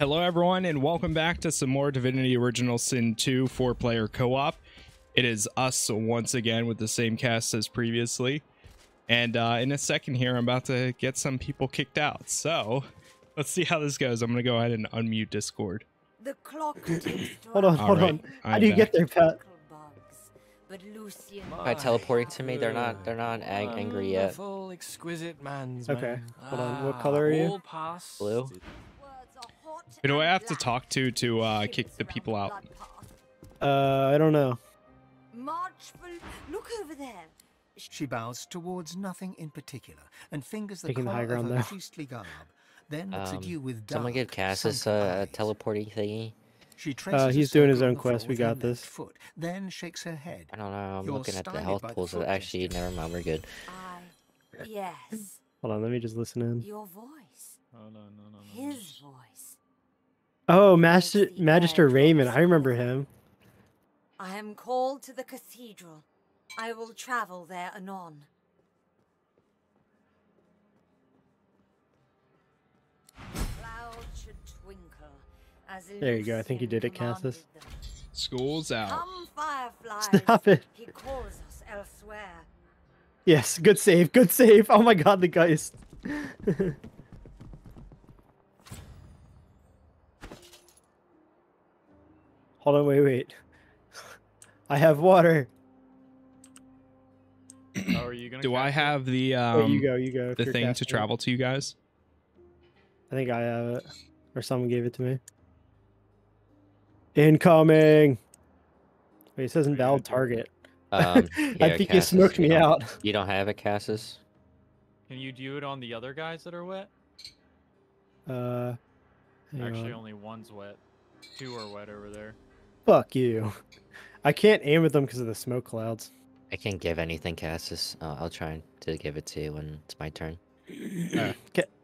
Hello everyone, and welcome back to some more Divinity Original Sin 2 4-player co-op. It is us once again with the same cast as previously. And in a second here, I'm about to get some people kicked out. So, let's see how this goes. I'm going to go ahead and unmute Discord. The clock hold on. How do you get there, Pat? By teleporting to me, they're not angry yet. Exquisite man's okay, hold on. What color are you? Blue. Who do I have to talk to kick the people out? I don't know. Look over there. She bows towards nothing in particular and fingers the high ground there. Priestly garb, then looks at you with someone give Cassus a teleporting thingy. He's doing his own quest. We got this. Foot, then shakes her head. I don't know. I'm looking at the health pools. Actually, never mind. We're good. Yes. Hold on. Let me just listen in. Your voice. Oh no no no. His voice. Oh, Magister Raymond. I remember him. I am called to the cathedral. I will travel there anon. Cloud should twinkle as there you go. I think you did it, Cassus. School's out. Come, fireflies. Stop it. He calls us elsewhere. Yes, good save. Good save. Oh my God, the geist. Hold on, wait. I have water. How are you gonna do? I have the you go the thing to travel to you guys. I think I have it, or someone gave it to me. Incoming. Wait, it says invalid target. Yeah, I think Cassus, you smoked me out. You don't have it, Cassus. Can you do it on the other guys that are wet? Actually, only one's wet. Two are wet over there. Fuck you. I can't aim at them because of the smoke clouds. I can't give anything, Cassus. I'll try to give it to you when it's my turn.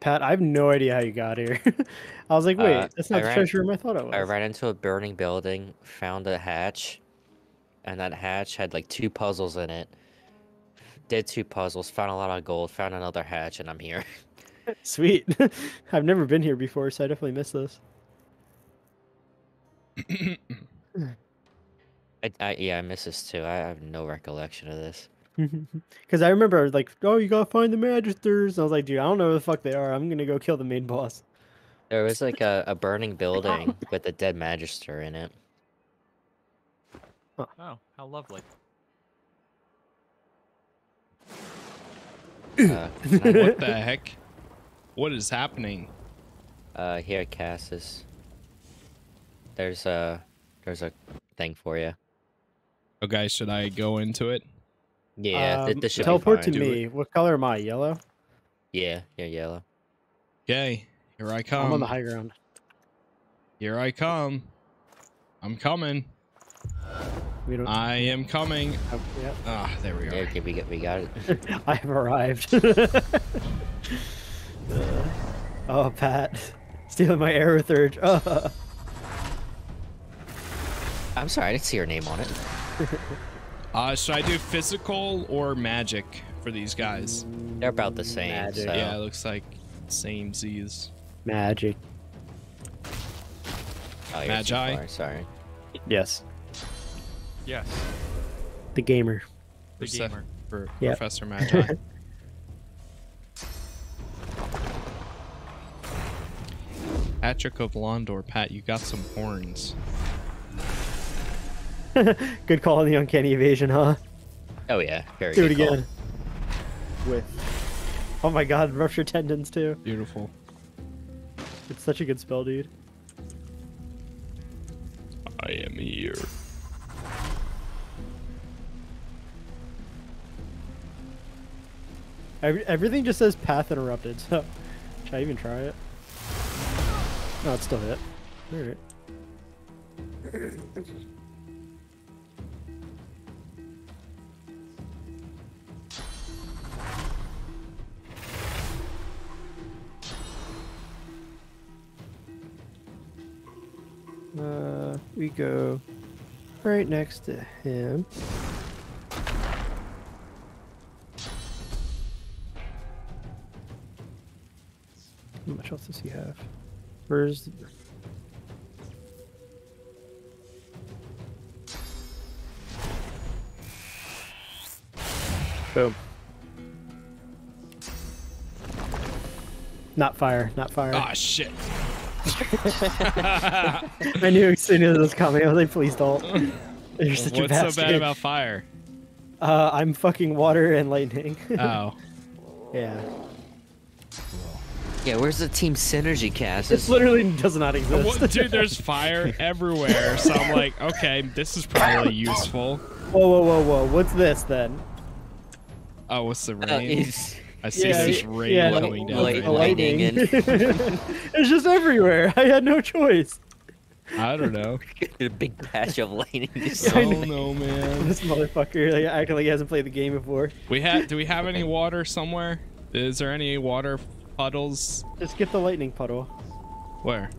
Pat, I have no idea how you got here. I was like, wait, that's not the treasure room I thought it was. I ran into a burning building, found a hatch, and that hatch had like 2 puzzles in it. Did 2 puzzles, found a lot of gold, found another hatch, and I'm here. Sweet. I've never been here before, so I definitely missed this. I miss this too. I have no recollection of this. Because I remember, like, oh, you gotta find the Magisters. And I was like, dude, I don't know who the fuck they are. I'm gonna go kill the main boss. There was like a burning building with a dead Magister in it. Huh. Oh, how lovely. What the heck? What is happening? Here, Cassus. There's a thing for you. Okay, should I go into it? Yeah, this should teleport be fine. To me. What color am I? Yellow? Yeah, you're yellow. Okay, here I come. I'm on the high ground. Here I come. I'm coming. I am coming. Ah, yep. Oh, there we are. Okay, we got it. I have arrived. Oh, Pat. Stealing my Aerotheurge. I'm sorry, I didn't see your name on it. Should I do physical or magic for these guys? They're about the same. Magic. So. Yeah, it looks like same Z's. Magic. Oh, you're Magi? Far, sorry. Yes. Yes. The gamer. The gamer. For yep. Professor Magi. Patrick O'Blondor. Pat, you got some horns. Good call on the uncanny evasion, huh? Oh yeah, very good. Do it call. Again. With. Oh my God, rupture tendons too. Beautiful. It's such a good spell, dude. I am here. Everything just says path interrupted. So, should I even try it? No, it's still hit. All right. We go right next to him. How much else does he have? Where's Boom. Not fire, not fire. Ah, oh, shit. I knew as soon as it was coming, I was like, please don't. You're such a bastard. What's so bad about fire? I'm fucking water and lightning. Oh. Yeah. Yeah, where's the team synergy cast? This literally does not exist. Well, dude, there's fire everywhere, so I'm like, okay, this is probably useful. Whoa, whoa, whoa, whoa. What's this, then? Oh, what's the rain? I see this rain blowing down. Lightning. It's just everywhere. I had no choice. I don't know. A big patch of lightning. Oh no, man! This motherfucker, like, acting like he hasn't played the game before. Do we have any water somewhere? Is there any water puddles? Just get the lightning puddle. Where?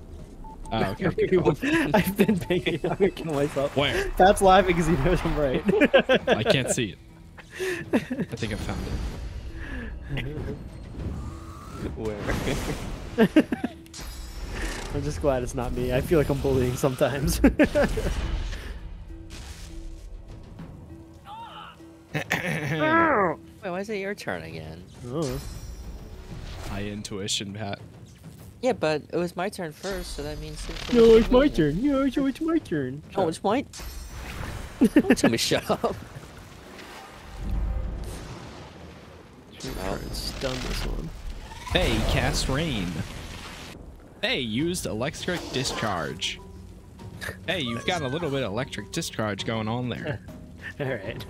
Oh, okay. I've been thinking. I'm gonna kill myself. Where? That's laughing because he knows I'm right. I can't see it. I think I found it. Where? I'm just glad it's not me. I feel like I'm bullying sometimes. Wait, why is it your turn again? Oh. High intuition, Pat. Yeah, but it was my turn first, so that means... No, it's my turn. No, so it's my turn. Oh, it's mine? Don't tell me shut up. Oh, stun this one. Hey, cast rain. Hey, used electric discharge. Hey, you've got a little bit of electric discharge going on there. All right.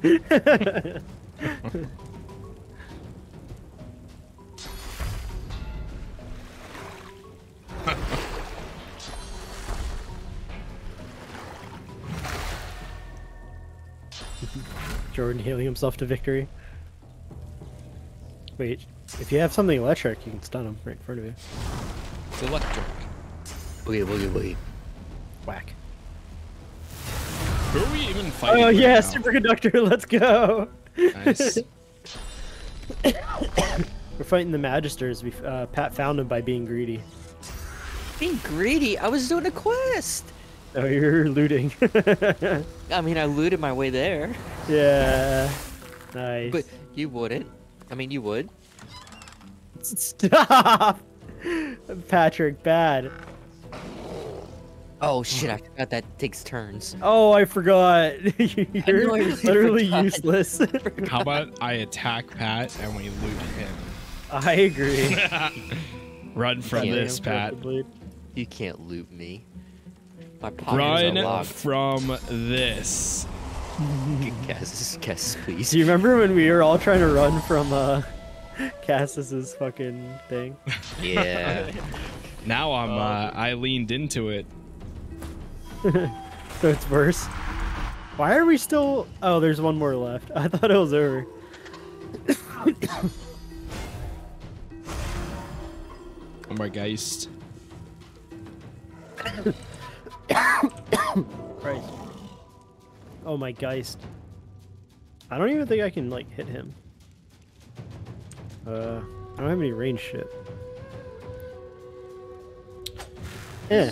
Jordan healing himself to victory. Wait, if you have something electric, you can stun him right in front of you. It's electric. Boogie, boogie, boogie. Whack. Who are we even fighting? Oh, yeah, right superconductor, let's go. Nice. We're fighting the Magisters. We, Pat found him by being greedy. Being greedy? I was doing a quest. Oh, you're looting. I mean, I looted my way there. Yeah. Nice. But you wouldn't. I mean, you would. Stop. Patrick, bad. Oh shit, I forgot that takes turns. Oh, I forgot. You're literally useless. How about I attack Pat and we loot him? I agree. Run from this, Pat. You can't loot me. My pockets are locked. Run from this. Cassus, please. Do you remember when we were all trying to run from Cassus's fucking thing? Yeah. Now I'm I leaned into it. So it's worse. Why are we still? Oh, there's one more left. I thought it was over. Oh my Geist. Right. Oh my Geist. I don't even think I can like hit him. I don't have any range shit. Eh.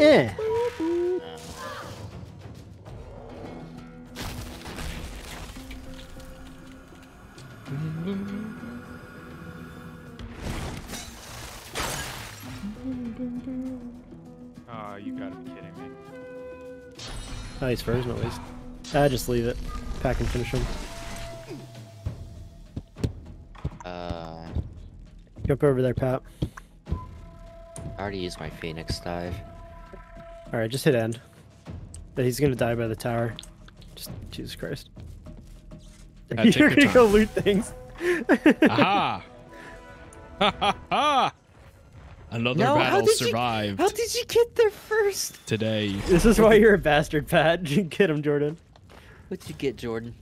Eh. Oh, you gotta be kidding me. Nice first, at least. I just leave it. Pack and finish him. Jump over there, Pat. I already used my Phoenix dive. Alright, just hit end. But he's gonna die by the tower. Just, Jesus Christ. You're gonna go loot things. Aha! Ha ha ha! Another battle survived. How did you get there first? Today. This is why you're a bastard, Pat. Get him, Jordan. What'd you get, Jordan?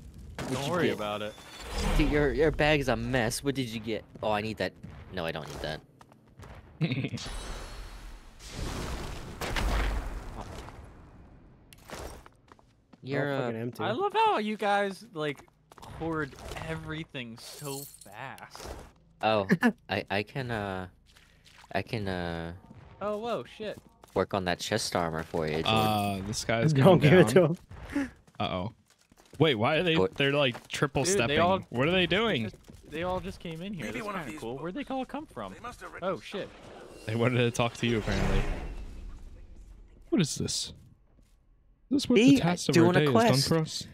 Don't worry about it. Dude, your bag is a mess. What did you get? Oh, I need that. No, I don't need that. You're fucking empty. I love how you guys like hoard everything so fast. Oh, I can. Oh whoa, shit. Work on that chest armor for you. Dude. This guy's going down. Don't give it to him. Uh oh. Wait, why are they? They're like triple stepping. Dude, what are they doing? They all just came in here. That's kind of cool. Where'd they all come from? Oh shit! They wanted to talk to you apparently. What is this? This is what the task of our day is done for us.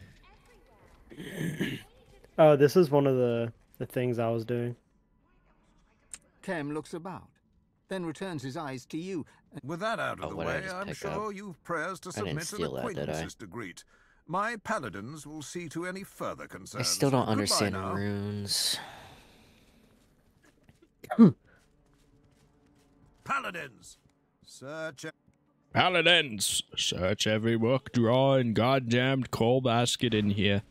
Oh, this is one of the things I was doing. Kemm looks about, then returns his eyes to you. With that out of the way, I'm sure you've prayers to submit and acquaintances to greet. My paladins will see to any further concerns. I still don't understand runes. Paladins, search. Paladins, search every work, drawer, and goddamned coal basket in here.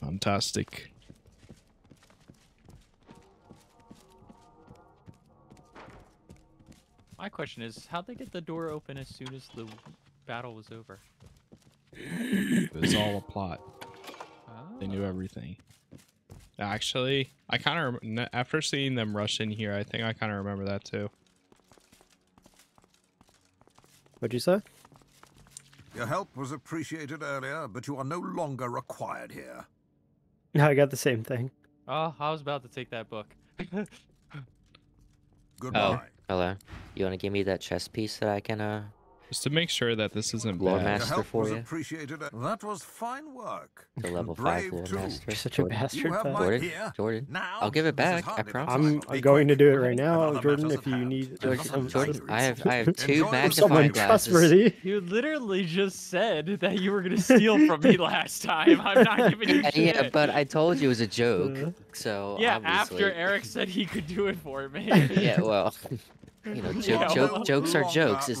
Fantastic. My question is, how'd they get the door open as soon as the battle was over? It's all a plot. Oh. They knew everything. Actually, I kind of after seeing them rush in here, I think I kind of remember that too. What'd you say? Your help was appreciated earlier, but you are no longer required here. I got the same thing. Oh, I was about to take that book. Goodbye. Oh. Hello. You want to give me that chess piece that I can, just to make sure that this isn't lore master for you. That was fine work. The level 5 lore master. You're such a bastard. Jordan. Now, I'll give it back. I promise. I'm going to do it right now, Jordan. If you need, Jordan, I have two magnifying glasses. You literally just said that you were going to steal from me last time. I'm not giving you shit. Yeah, but I told you it was a joke. So yeah, obviously. After Eric said he could do it for me. Yeah, well. You know, jokes are jokes. Is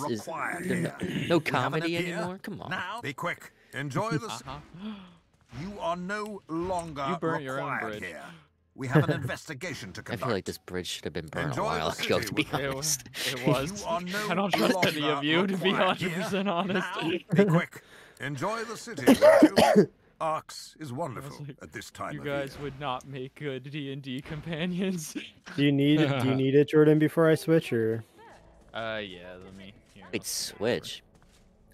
no comedy anymore? Come on. Now, be quick. Enjoy the. You are no longer required here. We have an investigation to conduct. I feel like this bridge should have been burned a while ago, to be honest. It was. I don't trust any of you, to be 100% honest. Be quick. Enjoy the city. Arx is wonderful at this time. You guys would not make good D&D companions. Do you need it, Jordan? Before I switch, or? Yeah. Let me. Wait, switch.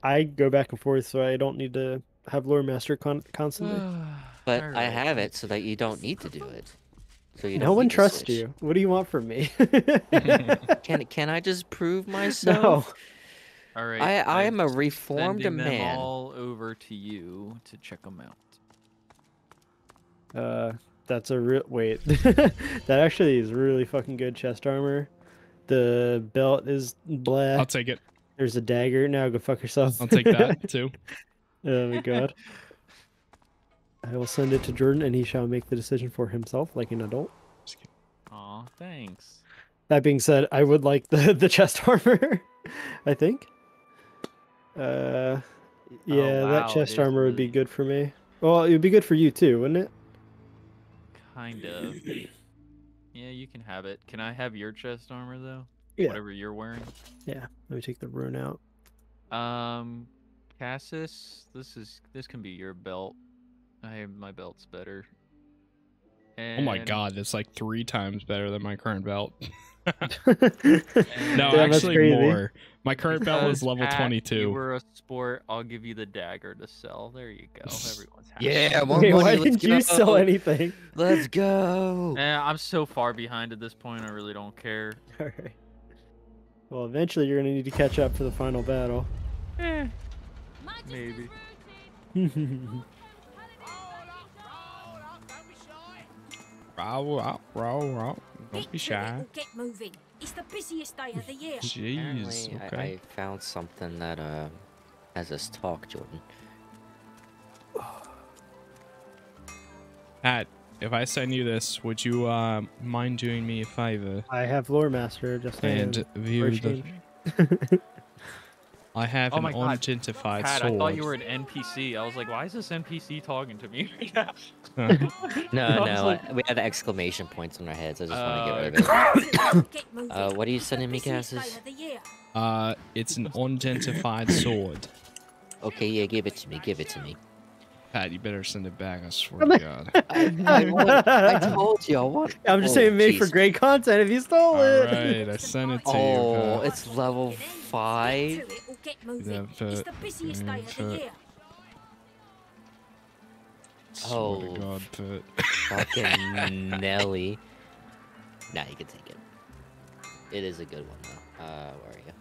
I go back and forth, so I don't need to have lore master constantly. But right. I have it, so that you don't need to do it. So you. No one trusts you. What do you want from me? Can I just prove myself? No. All right, I am a reformed man. All over to you to check them out. That's a real wait. That actually is really fucking good chest armor. The belt is black. I'll take it. There's a dagger. Now go fuck yourself. I'll take that too. Oh my god. I will send it to Jordan, and he shall make the decision for himself, like an adult. Aw, thanks. That being said, I would like the chest armor. I think. Yeah, oh, wow. That chest armor would be good for me. Well, it would be good for you too, wouldn't it? Kind of. Yeah, you can have it. Can I have your chest armor though? Yeah. Whatever you're wearing. Yeah. Let me take the rune out. Cassus, this can be your belt. My belt's better. And... oh my god, that's like 3 times better than my current belt. No, yeah, actually more. My current belt is level 22. You were a sport. I'll give you the dagger to sell. There you go. Everyone's happy. Yeah. Why didn't you sell anything? Let's go. I'm so far behind at this point. I really don't care. All right. Well, eventually you're gonna need to catch up for the final battle. Maybe. Row. Don't be shy. Get moving. It's the busiest day of the year. Jeez, apparently, okay. I found something that has us talk, Jordan. Pat, if I send you this, would you mind doing me a favor? I have lore master just and view the. I have an unidentified sword. I thought you were an NPC. I was like, why is this NPC talking to me right now? No. Like... we had exclamation points in our heads. I just want to get rid of it. What are you sending me, Cassus? It's an unidentified sword. Okay, yeah, give it to me. Give it to me. Pat, you better send it back. I swear to God. I told you. I'm just saying, made for great content. If you stole it. All right, I sent it to you. Oh, it's level 5. Get moving. It's the busiest day of the year. Oh, swear to God, Pat. Fucking Nelly. Nah, you can take it. It is a good one, though. Where are you?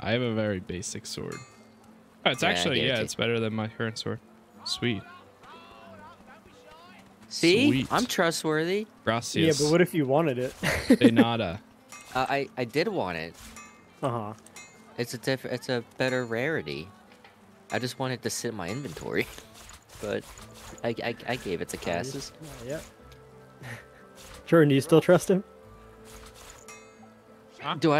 I have a very basic sword. Oh, it's actually, yeah, it's better than my current sword. Sweet. See? Sweet. I'm trustworthy. Gracias. Yeah, but what if you wanted it? De nada. I did want it. Uh-huh. It's a better rarity. I just wanted to sit in my inventory. But I gave it to Cassus. Yeah. Jordan, do you still trust him? Do I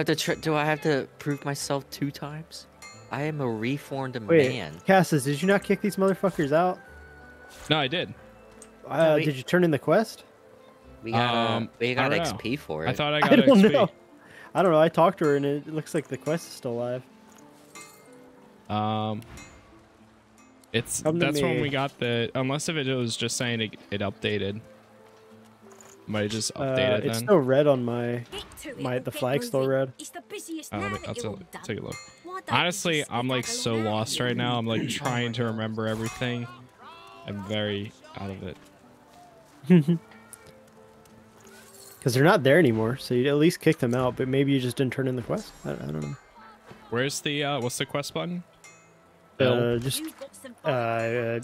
have to prove myself 2 times? I am a reformed man. Cassus, did you not kick these motherfuckers out? No, I did. Did you turn in the quest? We got XP for it. I thought I got XP. I don't know. I talked to her and it looks like the quest is still live. That's when we got the, unless if it was just saying it updated. Might have just updated then. It's still red on the flag's still red. I'll take a look. Honestly, I'm like so lost right now. I'm like trying to remember everything. I'm very out of it. Because they're not there anymore, so you at least kicked them out, but maybe you just didn't turn in the quest. I don't know. Where's the, what's the quest button? I don't know.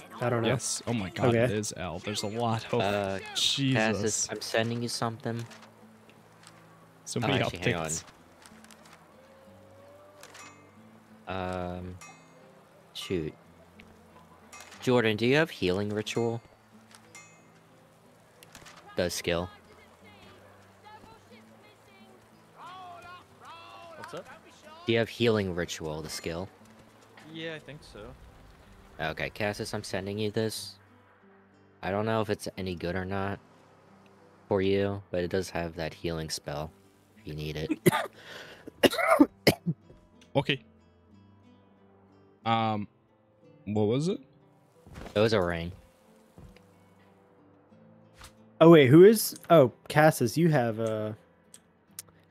Yes. Oh my God, okay. It is L. There's a lot of Jesus. Passes. I'm sending you something. Somebody help tickets. Shoot. Jordan, do you have healing ritual? The skill. What's up? Do you have healing ritual? The skill. Yeah, I think so. Okay, Cassus, I'm sending you this. I don't know if it's any good or not for you, but it does have that healing spell if you need it. Okay. What was it? It was a ring. Oh, wait, who is... Oh, Cassus, you have a...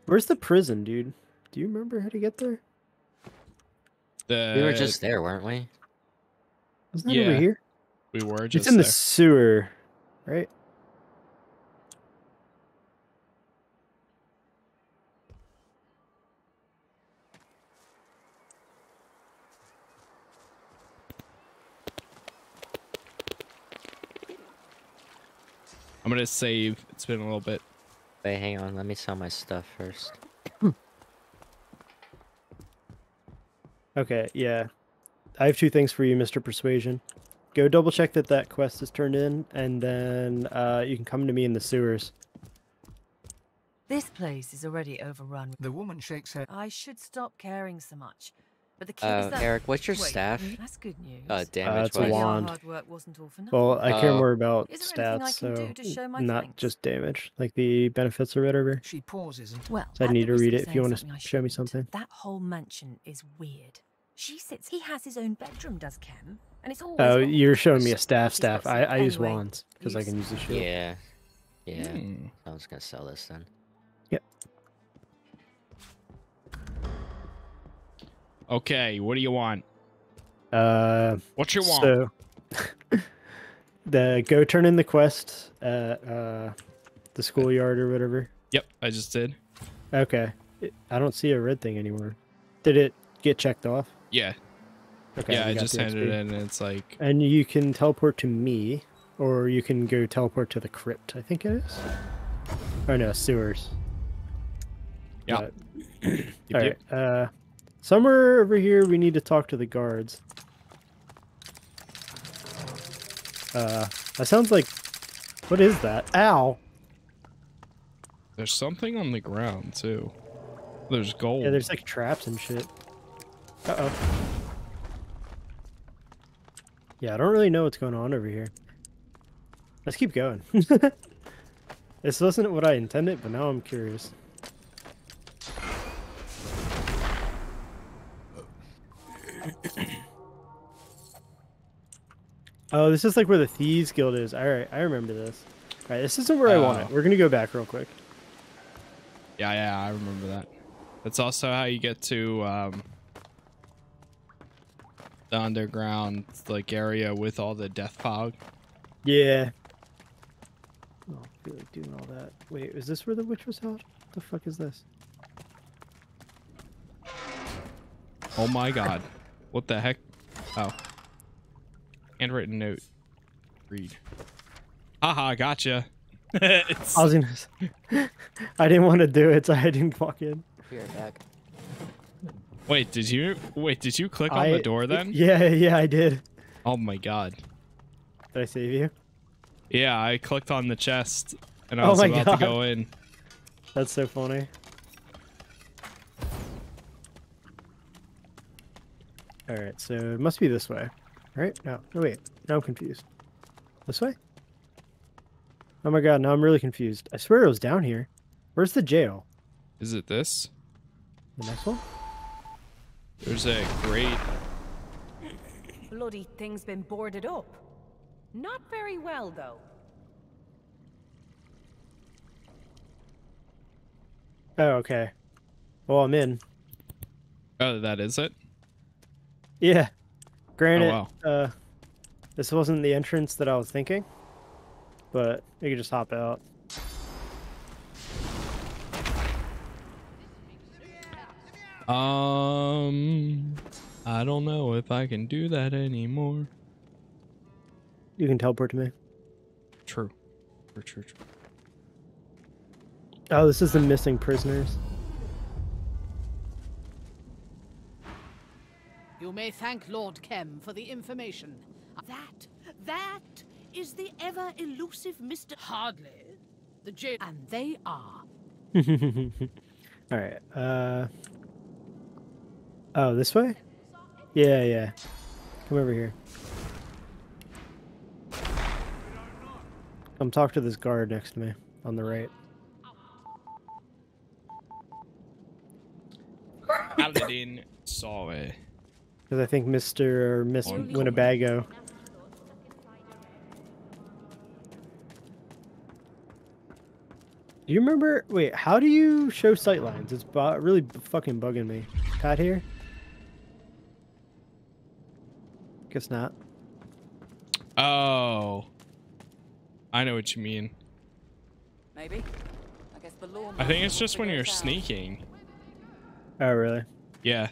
Where's the prison, dude? Do you remember how to get there? We were just there, weren't we? Wasn't that over here? We were just there. It's in the sewer, right? I'm gonna save. It's been a little bit. Wait, hang on. Let me sell my stuff first. Okay, yeah. I have 2 things for you, Mr. Persuasion. Go double check that that quest is turned in, and then you can come to me in the sewers. This place is already overrun. The woman shakes her. I should stop caring so much. But the key is that... Eric, what's your staff? That's good news. Damage. It's a wand. Well, I care more about stats, so not just damage. Like the benefits are right over. She pauses. Well, so I need to read it if you want to show me something. That whole mansion is weird. She sits. He has his own bedroom, does Kemm? And it's all. Oh, you're showing me a staff. I use wands because I can use the shield. Yeah. Yeah. Mm. I was gonna sell this then. Yep. Okay, what do you want? What you want? So, go turn in the quest at the schoolyard or whatever. Yep, I just did. Okay, I don't see a red thing anywhere. Did it get checked off? Yeah. Okay. Yeah, I just handed it in, and it's like. And you can teleport to me, or you can go teleport to the crypt. I think it is. Oh no, sewers. Yeah. All right. Somewhere over here, we need to talk to the guards. That sounds like... What is that? Ow! There's something on the ground, too. There's gold. Yeah, there's like traps and shit. Uh-oh. Yeah, I don't really know what's going on over here. Let's keep going. This wasn't what I intended, but now I'm curious. Oh, this is like where the Thieves Guild is. Alright, I remember this. Alright, this isn't where I want it. We're gonna go back real quick. Yeah, I remember that. That's also how you get to the underground like area with all the death fog. Yeah. Oh, I feel like doing all that. Wait, is this where the witch was held? What the fuck is this? Oh my god. What the heck? Oh. Handwritten note. Read. Haha, gotcha. I was gonna... I didn't want to do it, so I didn't walk in. You're back. Wait, did you click on the door then? Yeah, I did. Oh my god. Did I save you? Yeah, I clicked on the chest and I was about to go in. That's so funny. Alright, so it must be this way. Right? No, wait. Now I'm confused. This way? Oh my god, now I'm really confused. I swear it was down here. Where's the jail? Is it this? The next one? There's a great... Bloody thing's been boarded up. Not very well, though. Oh, okay. Well, I'm in. Oh, that is it? Yeah. Granted, oh, wow. This wasn't the entrance that I was thinking, but you could just hop out. I don't know if I can do that anymore. You can teleport to me. True. True. Oh, this is the missing prisoners. You may thank Lord Kemm for the information. That is the ever elusive Mr. Hardly. The jail, and they are. All right. Oh, this way? Yeah. Come over here. Come talk to this guard next to me, on the right. Paladin, sorry. Because I think Mr. or Miss Winnebago. Do you remember? Wait, how do you show sightlines? It's really fucking bugging me. Pat here? Guess not. Oh, I know what you mean. Maybe. I think it's just when you're sneaking. Oh really? Yeah.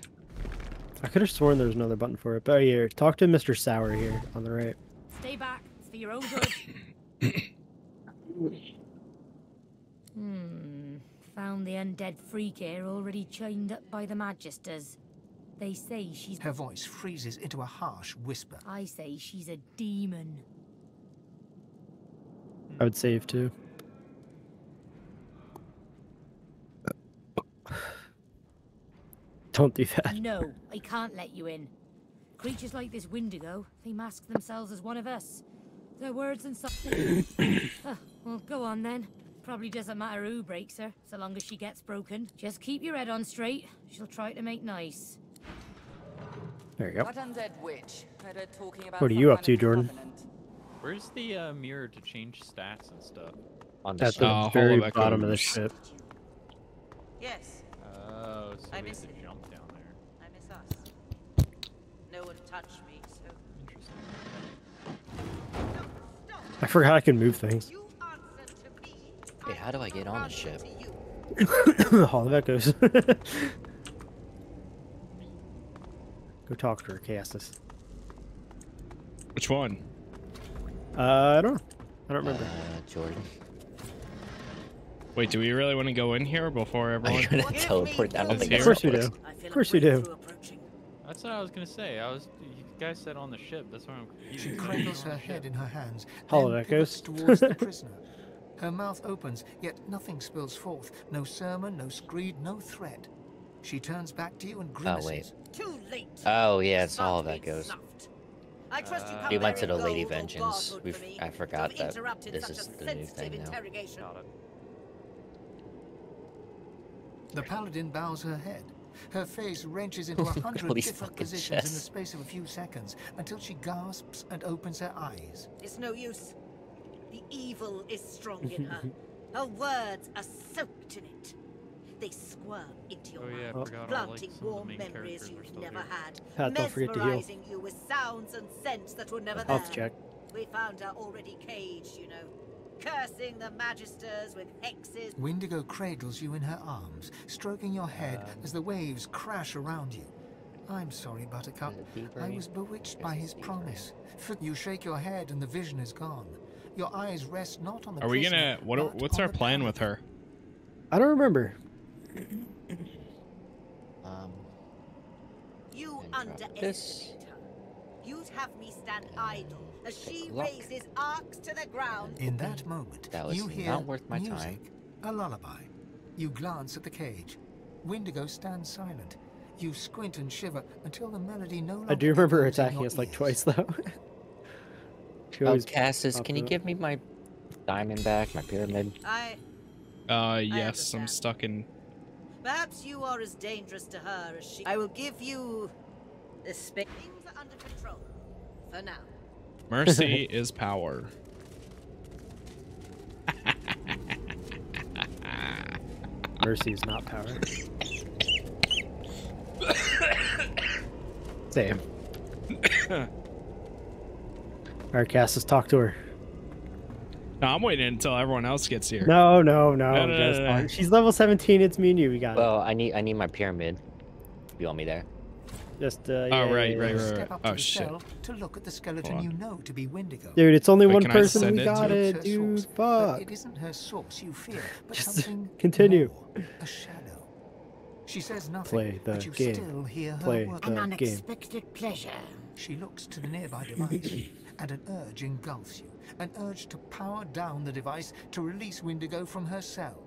I could have sworn there was another button for it. But here, talk to Mr. Sour here on the right. Stay back. It's for your own good. Found the undead freak here already chained up by the Magisters. They say she's... Her voice freezes into a harsh whisper. I say she's a demon. I would save too. Don't do that. No, I can't let you in. Creatures like this Windego, they mask themselves as one of us. Their words and something. Well, go on then. Probably doesn't matter who breaks her, so long as she gets broken. Just keep your head on straight. She'll try to make nice. There you go. What are you up to, Jordan? Where's the mirror to change stats and stuff? On the very bottom of the ship. Yes. Oh, so I missed the jump down there. I miss us. No one touched me, so... Interesting. I forgot I can move things. Wait, how do I get on the ship? Hall of Echoes. Go talk to her, Cassus. Which one? I don't know. I don't remember. Jordan. Wait, do we really want to go in here before everyone? You're gonna teleport? I don't think that's Of course we do. That's what I was gonna say. I was. You guys said on the ship. That's why I'm confused. She cradles her head in her hands. Hall of Echoes. Towards the prisoner. Her mouth opens, yet nothing spills forth. No sermon, no screed, no threat. She turns back to you and grimaces. Oh, wait. Oh, yeah, it's all that goes. We went to the Lady Vengeance. I forgot that this is the new thing now. The paladin bows her head. Her face wrenches into 100 different positions in the space of a few seconds until she gasps and opens her eyes. It's no use. The evil is strong in her. Her words are soaked in it. They squirm into your mouth, planting warm memories you've never had, mesmerizing you with sounds and scents that were never there. We found her already caged, you know, cursing the Magisters with hexes. Windego cradles you in her arms, stroking your head as the waves crash around you. I'm sorry, Buttercup. I was bewitched by his promise. You shake your head and the vision is gone. Your eyes rest not on the What's our plan with her? I don't remember. You underestimate her. You'd have me stand idle as she raises arcs to the ground. In that moment, you hear music, a lullaby. You glance at the cage. Windego stands silent. You squint and shiver until the melody no longer. I do remember attacking us like twice though. Oh, Cassus, can you give me my diamond back, my pyramid? Yes, I'm stuck in. Perhaps you are as dangerous to her as she. I will give you the space. Things are under control for now. Mercy is power. Mercy is not power. Same. Alright, Cassus, talk to her. No, I'm waiting until everyone else gets here. No. She's level 17. It's me and you. We got it. Well, I need my pyramid. You want me there? Just. Yeah, right. Oh shit. To look at the skeleton you know to be Windego. Dude, it's only one person. We got it, dude. Fuck. It isn't her source you fear, but something. Continue. A shadow. She says nothing. Play the game. Still hear her an unexpected pleasure. She looks to the nearby device, and an urge engulfs you. An urge to power down the device to release Windego from her cell.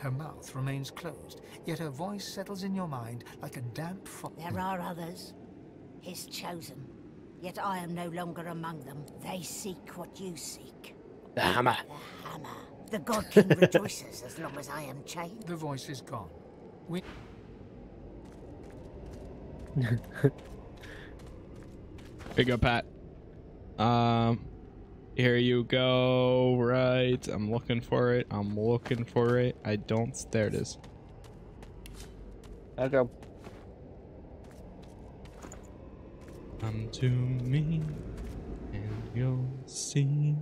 Her mouth remains closed, yet her voice settles in your mind like a damp fog. There are others, his chosen, yet I am no longer among them. They seek what you seek. The hammer. The hammer. The God King rejoices as long as I am chained. The voice is gone. Here you go, Pat. Here you go. Right, I'm looking for it. I don't. There it is. I'll go. Come to me, and you'll see.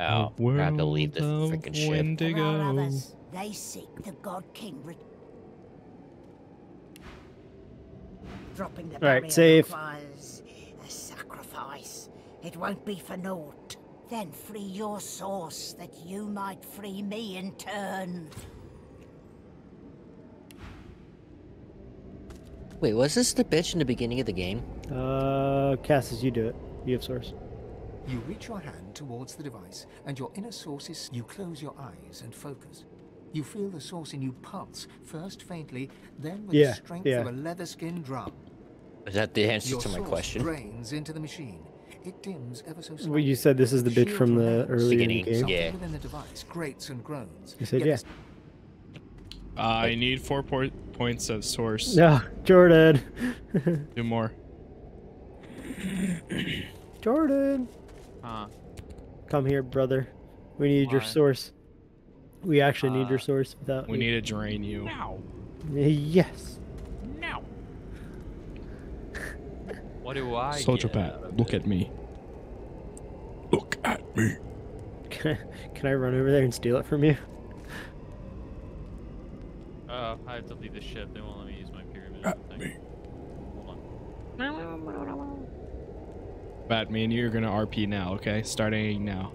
Oh, we're gonna leave this freaking ship. There are others. They seek the God King. Dropping the barrier requires a sacrifice. It won't be for naught. Then free your source, that you might free me in turn. Wait, was this the bitch in the beginning of the game? Cassus, you do it. You have source. You reach your hand towards the device, and your inner source is... You close your eyes and focus. You feel the source in you pulse, first faintly, then with the strength of a leather-skinned drum. Is that the answer to my question? Your source drains into the machine. It dims ever so slowly. Well, you said this is the bitch from the earlier game. Yeah. Within the device grates and groans. You said yes. Yeah. I need 4 points of source. No, Jordan. Do more. Jordan. Come here, brother. We need your source. We actually need your source. Without we need to drain you. Now. Yes. Now. What do I Soldier Pat, look at me. Look at me. Can I run over there and steal it from you? I have to leave the ship. They won't let me use my pyramid. Hold on. Pat, me and you are going to RP now, okay? Starting now.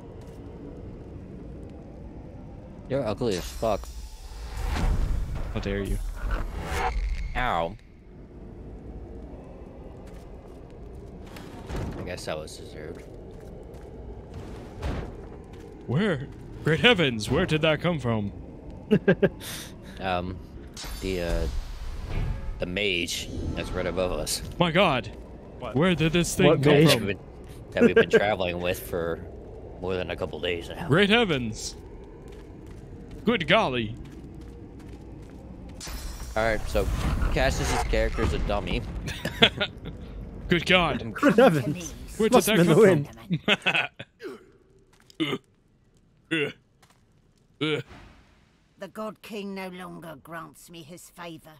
You're ugly as fuck. How dare you. Ow. I guess that was deserved. Where? Great heavens, where did that come from? The mage that's right above us. My god! What? Where did this thing come from? That we've been traveling with for more than a couple days now. Great heavens! Good golly! Alright, so Cassus' character is a dummy. Good god. Good heavens. Where did that come from? The God King no longer grants me his favor.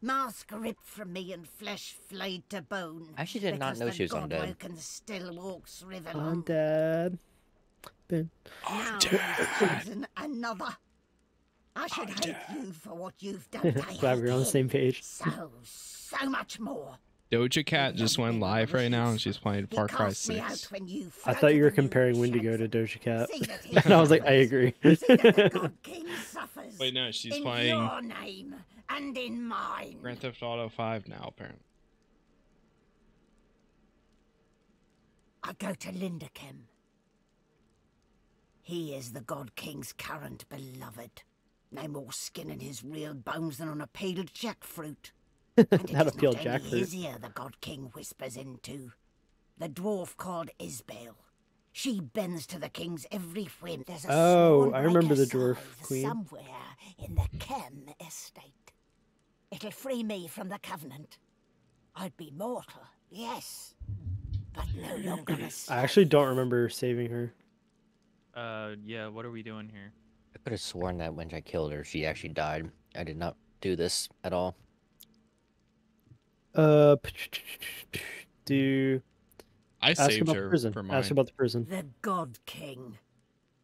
Mask ripped from me and flesh flayed to bone. I actually did not know she was undead. Can still walks Riverland. Undead. Been. Undead. Another. I should hate you for what you've done. Glad we're on the same page. So much more. Doja Cat just went live right now, and she's playing Far Cry 6. I thought you were comparing Windego to Doja Cat, and I was like, I agree. Wait, no, she's playing Grand Theft Auto 5 now, apparently. I go to Kemm. He is the God King's current beloved. No more skin in his real bones than on a peeled jackfruit. Not a peeled jackfruit. His ear the God King whispers into. The dwarf called Isbeil. She bends to the king's every whim. There's a I remember the dwarf queen. Somewhere in the Kemm estate. It'll free me from the covenant. I'd be mortal, yes, but no longer a slave. I actually don't remember saving her. Yeah, what are we doing here? I could have sworn that when I killed her, she actually died. I did not do this at all. I saved her from mine. Ask about the prison. The God King.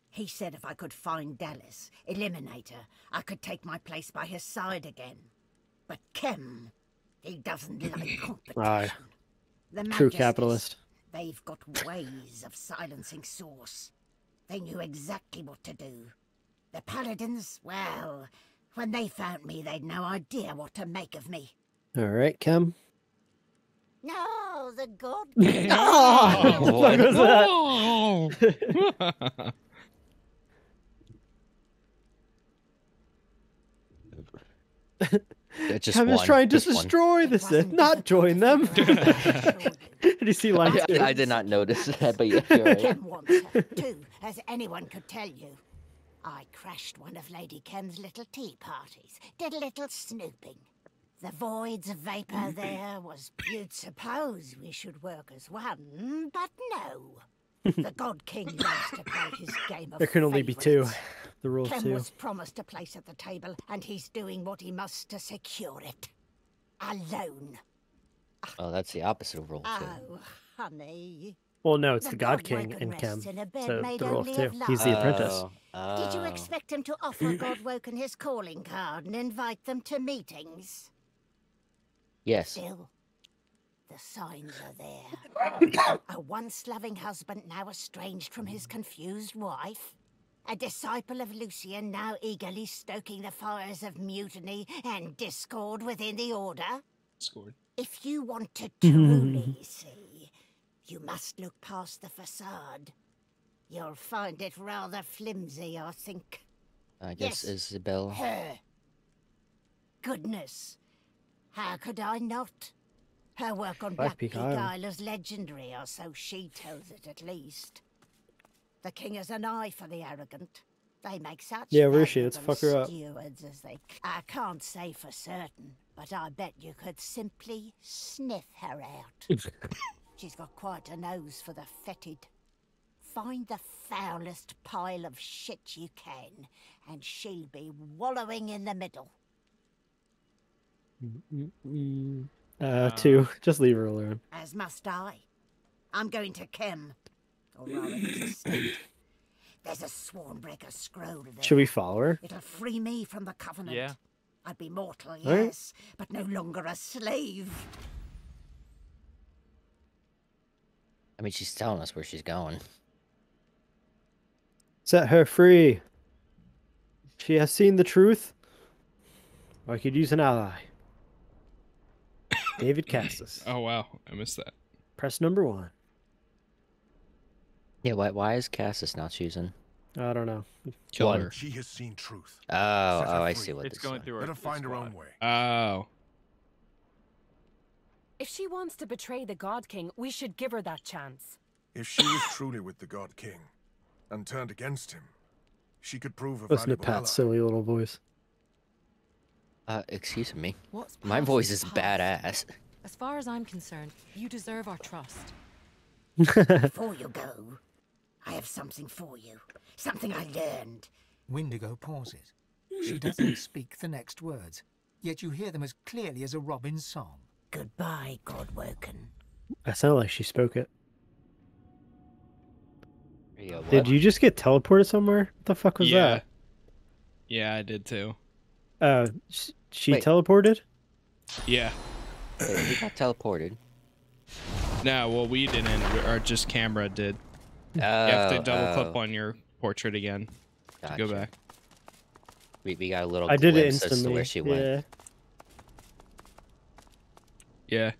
He said if I could find Dallas, eliminate her, I could take my place by his side again. But Kemm, he doesn't like competition. The true capitalist. They've got ways of silencing source. They knew exactly what to do. The paladins, well, when they found me, they'd no idea what to make of me. All right, Kemm. No, the God. What the fuck was that? Kemm is trying to destroy the Sith, not join them. Did you see line two? I did not notice that, but yeah, you're right. Kemm wants her too, as anyone could tell you. I crashed one of Lady Kem's little tea parties, did a little snooping. The void's vapor there was, you'd suppose we should work as one, but no. The God King loves to play his game of There can only favorites. Be two. The rule Kemm was promised a place at the table, and he's doing what he must to secure it. Alone. Oh, that's the opposite of rule two. Oh, honey. Well, no, it's the God King and Kemm, so the rule of two. He's the apprentice. Did you expect him to offer Godwoken his calling card and invite them to meetings? Yes. Still, the signs are there. A once-loving husband now estranged from his confused wife. A disciple of Lucian now eagerly stoking the fires of mutiny and discord within the Order. Discord. If you want to truly see, you must look past the facade. You'll find it rather flimsy, I think. I guess Isabel. Her. Goodness. How could I not? Her work on Black Peak Isle is legendary, or so she tells it at least. The king has an eye for the arrogant. They make such let's fuck her up. As they... I can't say for certain, but I bet you could simply sniff her out. She's got quite a nose for the fetid. Find the foulest pile of shit you can, and she'll be wallowing in the middle. Two. Just leave her alone. As must I. I'm going to Kemm. Or rather, there's a Swornbreaker scroll there. Should we follow her? It'll free me from the covenant. Yeah. I'd be mortal, yes, but no longer a slave. I mean, she's telling us where she's going. Set her free. She has seen the truth. I could use an ally. David Cassus. Oh, wow. I missed that. Press number 1. Yeah, why is Cassus not choosing? I don't know. Kill her. She has seen truth. Oh, I see what it's going through. Let her find her own way. Oh. If she wants to betray the God King, we should give her that chance. If she was truly with the God King and turned against him, she could prove a valuable ally. Listen to Pat's silly little voice. Excuse me. My voice is badass. As far as I'm concerned, you deserve our trust. Before you go, I have something for you. Something I learned. Windego pauses. She doesn't speak the next words. yet you hear them as clearly as a robin's song. Goodbye, Godwoken. That sounded like she spoke it. Yeah, did you just get teleported somewhere? What the fuck was that? Yeah, I did too. She Wait. Teleported? Yeah. Wait, we got teleported. No, well, we didn't. Or just camera did. Oh, you have to double-click on your portrait again to go back. We got a little glimpse as to where she went. Yeah.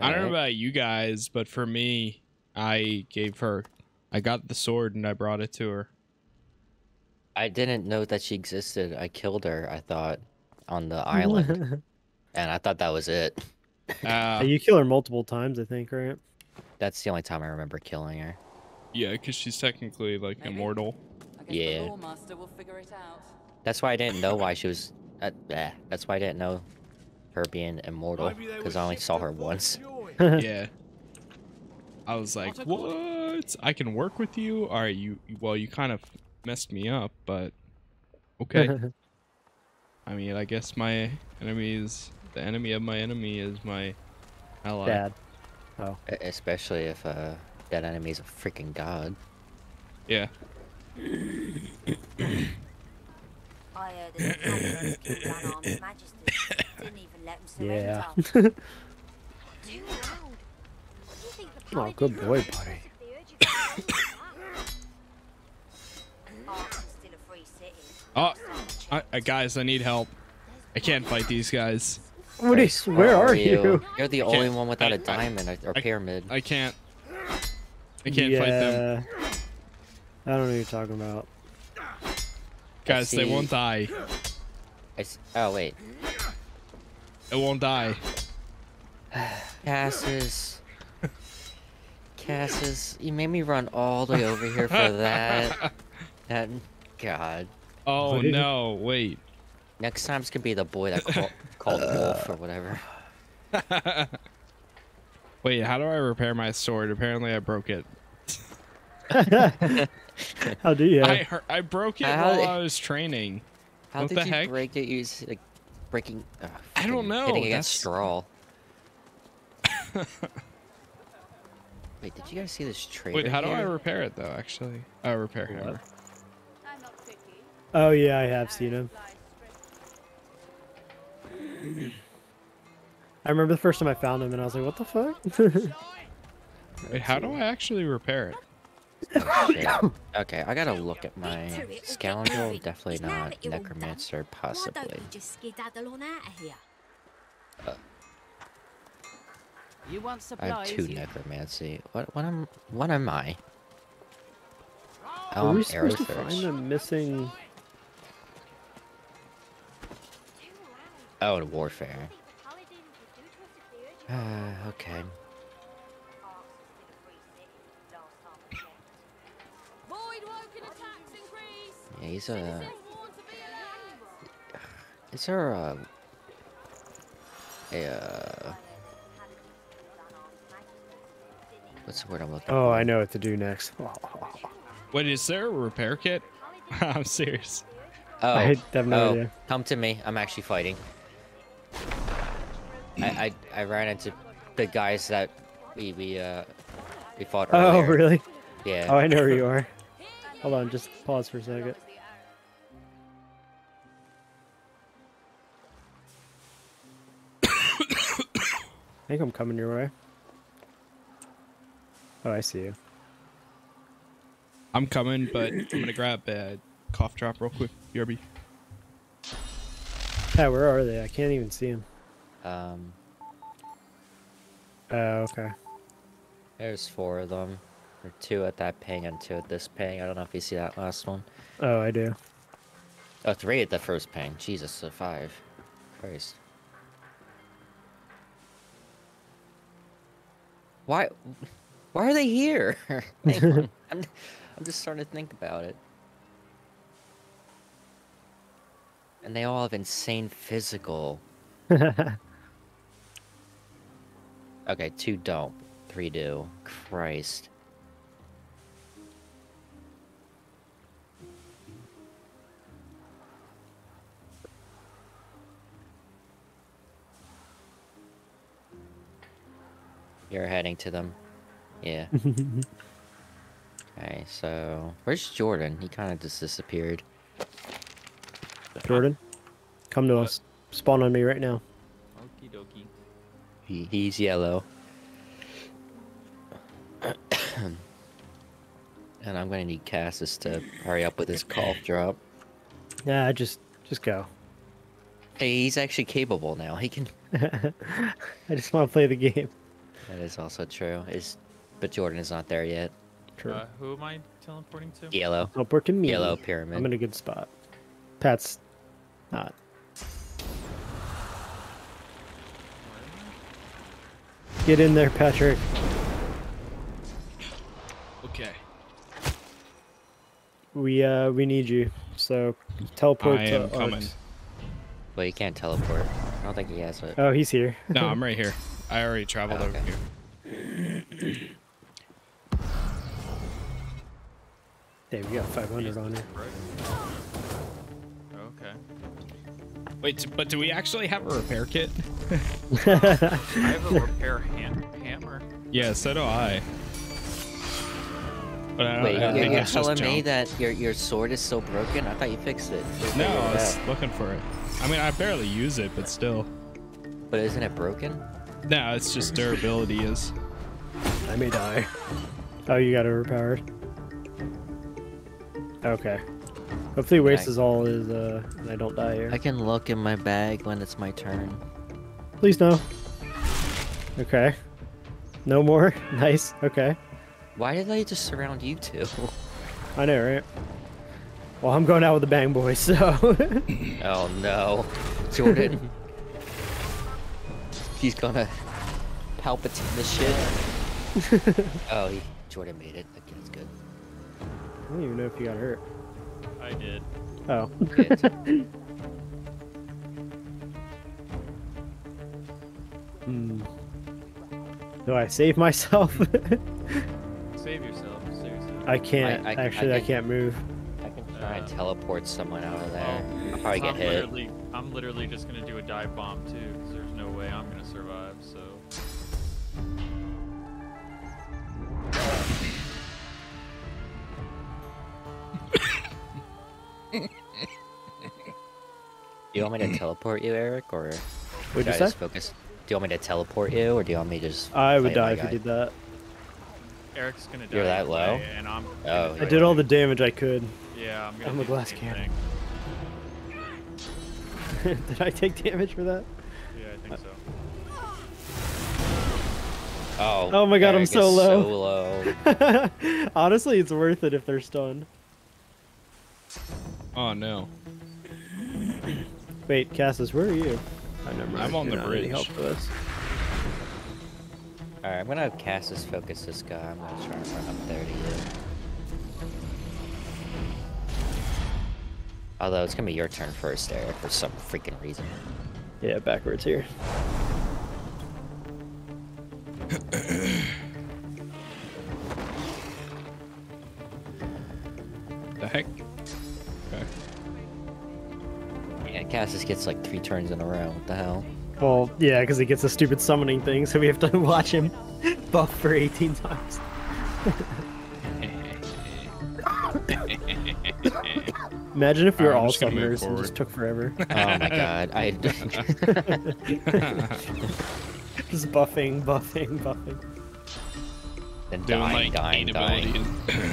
I don't know about you guys, but for me, I gave her... I got the sword and I brought it to her. I didn't know that she existed. I killed her, I thought, on the island. And I thought that was it. You kill her multiple times, I think, right? That's the only time I remember killing her. Yeah, because she's technically, like, immortal. Yeah. The lawmaster will figure it out. That's why I didn't know why she was... that's why I didn't know her being immortal, because I only saw her once. Yeah. I was like, what? I can work with you? All right, well, you kind of messed me up, but... Okay. I mean, I guess my enemy is... The enemy of my enemy is my ally. Dad. Oh. Especially if that enemy is a freaking god. Yeah. I heard that the unarmed magistrates didn't even let him surrender. Yeah. Oh, good boy, buddy. Oh, guys, I need help. I can't fight these guys. What is, where are you? You're the only one without a diamond or pyramid. I can't fight them. I don't know what you're talking about. Guys, they won't die. Oh, wait. It won't die. Cassus, you made me run all the way over here for that. God. Oh, no, wait. Next time it's going to be the boy that called wolf or whatever. Wait, how do I repair my sword? Apparently I broke it. How do you? I broke it while I was training. How did you break it? You was, like, breaking. I don't know. Hitting against straw. Wait, did you guys see this trailer? Wait, how do I repair it though? Actually, I repair hammer. Oh yeah, I have seen him. I remember the first time I found him, and I was like, "What the fuck?" Wait, how do I actually repair it? Oh, okay, I gotta look at my scoundrel. Definitely not necromancer, possibly. I have two necromancy. What am I? Oh, I'm Aerotheurge. I'm missing. Oh, and warfare. Okay. Yeah, he's a... Is there a what's the word I'm looking for? I know what to do next. Wait, is there a repair kit? I'm serious. Oh, I have no idea. Come to me. I'm actually fighting. I ran into the guys that we fought earlier. Oh, really? Yeah. Oh, I know where you are. Hold on, just pause for a second. I think I'm coming your way. Oh, I see you. I'm coming, but I'm gonna grab a cough drop real quick. BRB. Yeah, where are they? I can't even see them. Oh, okay. There's four of them. Or two at that ping and two at this ping. I don't know if you see that last one. Oh, I do. Oh, three at the first ping. Jesus, so five. Christ. Why are they here? I'm just starting to think about it. And they all have insane physical. Okay, two don't. Three do. Christ. You're heading to them. Yeah. Okay, so where's Jordan? He kind of just disappeared. Jordan, come to us. Spawn on me right now. Okie dokie. He's yellow. And I'm gonna need Cassus to hurry up with his cough drop. Nah, just go. Hey, he's actually capable now. He can. I just want to play the game. That is also true. But Jordan is not there yet. True. Who am I teleporting to? Yellow. Teleport to me. Yellow pyramid. I'm in a good spot. Pat's not. Get in there, Patrick. Okay. We need you. So teleport to Orange. Well, you can't teleport. I don't think he has it. Oh, he's here. No, I'm right here. I already traveled over here. Hey, we got 500 on her. Okay. Wait, but do we actually have a repair kit? I have a repair hammer. Yeah, so do I. But you're telling me that your sword is so broken? I thought you fixed it. No, I was looking for it. I mean, I barely use it, but still. But isn't it broken? No, it's just durability is. I may die. Oh, you got overpowered. Okay. Hopefully he wastes all his, and I don't die here. I can look in my bag when it's my turn. Please no. Okay. No more? Nice. Okay. Why did they just surround you two? I know, right? Well, I'm going out with the bang, boys, so... Oh, no. Jordan. He's gonna... palpitate this shit. Oh, Jordan made it. Okay, that's good. I don't even know if you got hurt. I did. Oh. Do I save myself? Save yourself. Seriously. I can't. I can't move. I can try and teleport someone out of there. I'll probably get hit. I'm literally just gonna do a dive bomb too, because there's no way I'm gonna survive. So. Do you want me to teleport you, Eric, or should I just focus? Do you want me to teleport you, or do you want me to just? I would die if you did that. Eric's gonna die. You're that low, and I'm. Oh, I did all the damage I could. Yeah, I'm gonna. I'm a glass cannon. Did I take damage for that? Yeah, I think so. Oh. Oh my God, Eric, I'm so low. So low. Honestly, it's worth it if they're stunned. Oh no. Wait, Cassus, where are you? Oh, never mind. I'm on the bridge. Help us. All right, I'm gonna have Cassus focus this guy. I'm gonna try to run up there to you. Although it's gonna be your turn first, Eric, for some freaking reason. Yeah, backwards here. The heck? Okay. Yeah, Cassus gets like 3 turns in a row. What the hell? Well, yeah, because he gets a stupid summoning thing, so we have to watch him buff for 18 times. Imagine if we were all summoners and just took forever. Oh my God, I... Just buffing. And dying.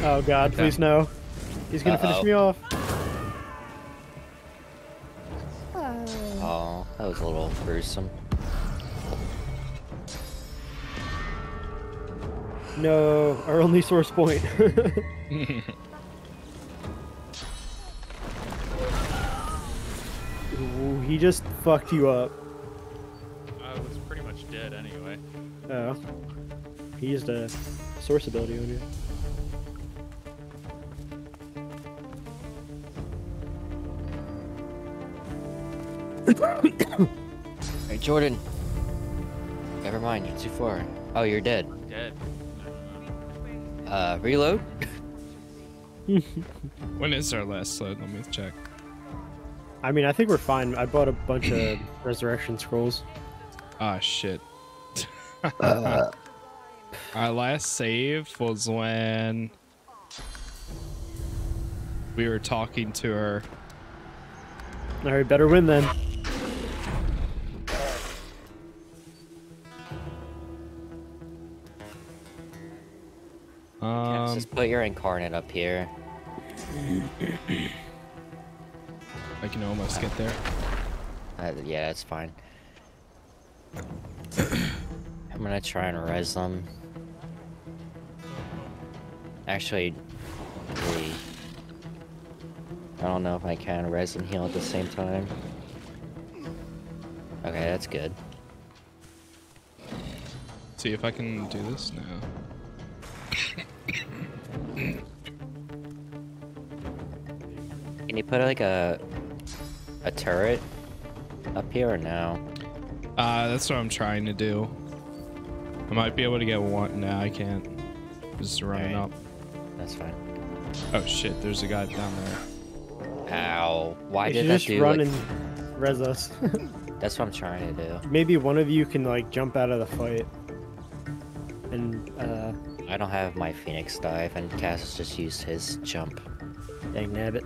Oh God, please no. He's gonna finish me off. Oh, that was a little gruesome. No, our only source point. Ooh, he just fucked you up. I was pretty much dead anyway. Oh. He used a source ability on you. Hey Jordan, never mind, you're too far. Oh, you're dead. I'm dead. No. Reload. When is our last load? Let me check. I mean, I think we're fine. I bought a bunch of resurrection scrolls. Ah, shit. Our last save was when we were talking to her. All right, better win then. Yeah, just put your incarnate up here. I can almost get there. Yeah, that's fine. I'm gonna try and res them. Actually, I don't know if I can res and heal at the same time. Okay, that's good. See if I can do this now. Can you put like a turret up here or no? That's what I'm trying to do. I might be able to get one. No, I can't. Just running up. That's fine. Oh shit! There's a guy down there. Ow! Why did that dude run and res us? That's what I'm trying to do. Maybe one of you can like jump out of the fight. And I don't have my Phoenix dive, and Cassus just used his jump. Dang nabbit.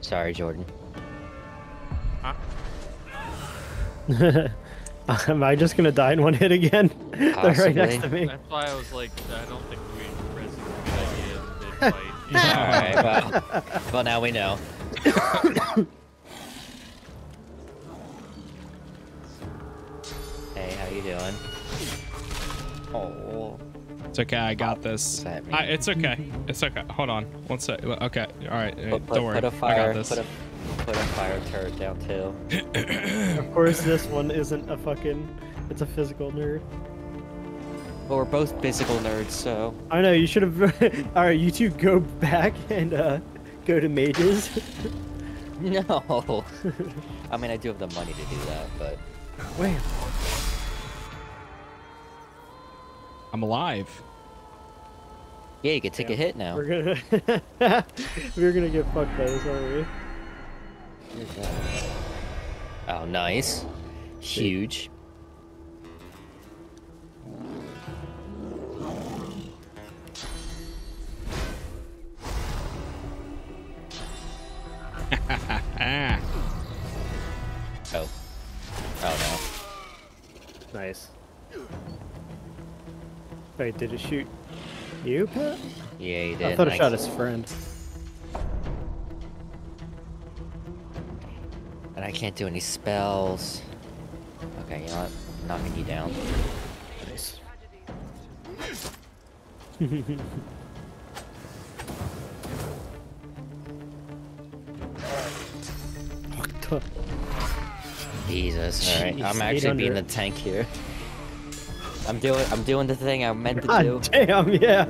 Sorry, Jordan. Huh? Am I just gonna die in one hit again? They're right next to me. That's why I was like, I don't think we risked the idea of the fight. Alright, well now we know. Hey, how you doing? Oh. It's okay, I got this. It's okay. It's okay. Hold on. One sec. Okay. All right. Don't worry. I got this. Put a fire turret down too. Of course, this one isn't a fucking. It's a physical nerd. Well, we're both physical nerds, so. I know. You should have. All right, you two go back and go to mages. No. I mean, I do have the money to do that, but. Wait. I'm alive. Yeah, you can take a hit now. We're gonna we're gonna get fucked by this, aren't we? Oh, nice. Huge. Oh. Oh no. Nice. Wait, did it shoot you, Pat? Yeah, he did. I thought it shot his friend. And I can't do any spells. Okay, you know what? I'm knocking you down. Nice. Jesus, alright. I'm actually being the tank here. I'm doing the thing I meant to do. Damn, yeah.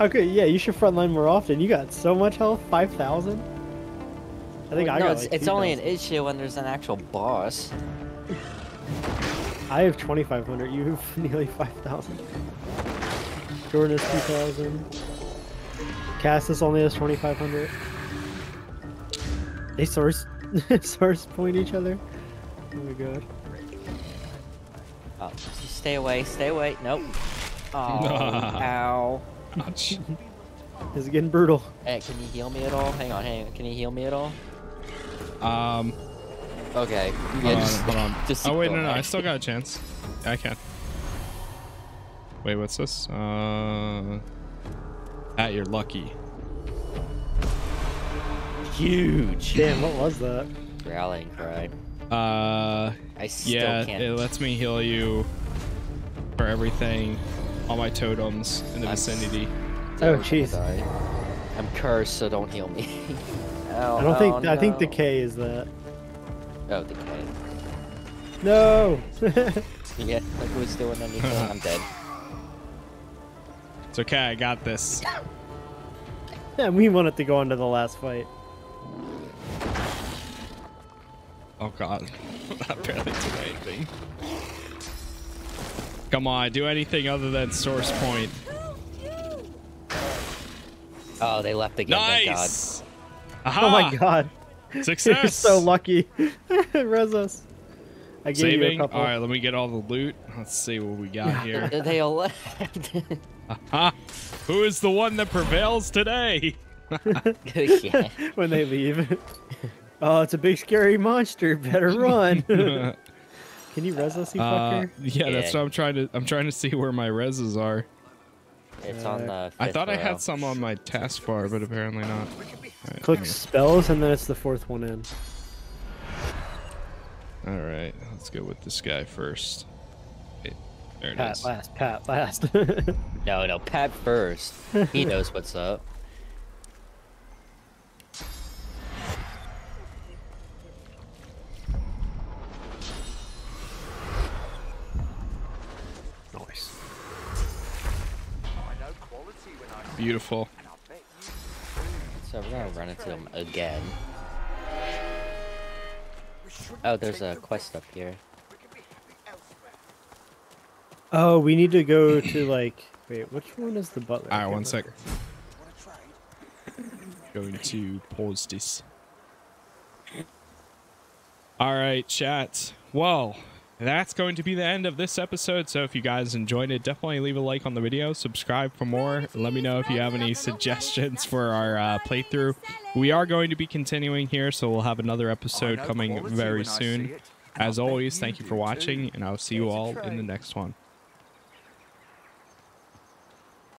Okay, yeah, you should frontline more often. You got so much health, 5,000. I think I got. Like it's only an issue when there's an actual boss. I have 2,500. You have nearly 5,000. Jordan is 2,000. Cassus only has 2,500. They source point each other. Oh my god. Oh, stay away, stay away. Nope. Oh, ow. This is getting brutal. Hey, can you heal me at all? Hang on. Can you heal me at all? Okay. Yeah, hold on. Oh, wait, no, I still got a chance. I can. Wait, what's this? You're lucky. Huge. Damn, what was that? Rallying cry. I still can't. It lets me heal you for everything, all my totems in the vicinity. Oh jeez. I'm cursed, so don't heal me. Oh, I don't think. No. I think decay is that. Oh, decay. No. Yeah, like who's doing anything? I'm dead. It's okay. I got this. Yeah, we wanted to go on to the last fight. Oh god, that barely did anything. Come on, do anything other than source point. Oh, they left again. Nice! Thank god. Aha! Oh my god. Success! You're so lucky. Res us. I gave you a couple. All right, let me get all the loot. Let's see what we got here. They all left. Who is the one that prevails today? When they leave. Oh, it's a big scary monster. Better run. Can you res us, you fucker? Yeah, that's what I'm trying to. I'm trying to see where my reses are. It's on the. I thought row. I had some on my taskbar, but apparently not. Right, click spells, and then it's the fourth one in. All right, let's go with this guy first. It, there it Pat is. Last, Pat last. No, no, Pat first. He knows what's up. Nice. Beautiful. So we're gonna run into him again. Oh, there's a quest up here. Oh, we need to go to like. Wait, which one is the butler? Alright, one sec. Going to pause this. Alright, chat. Well, that's going to be the end of this episode. So if you guys enjoyed it, definitely leave a like on the video. Subscribe for more. Let me know if you have any suggestions for our playthrough. We are going to be continuing here, so we'll have another episode coming very soon. As always, thank you for watching, and I'll see you all in the next one.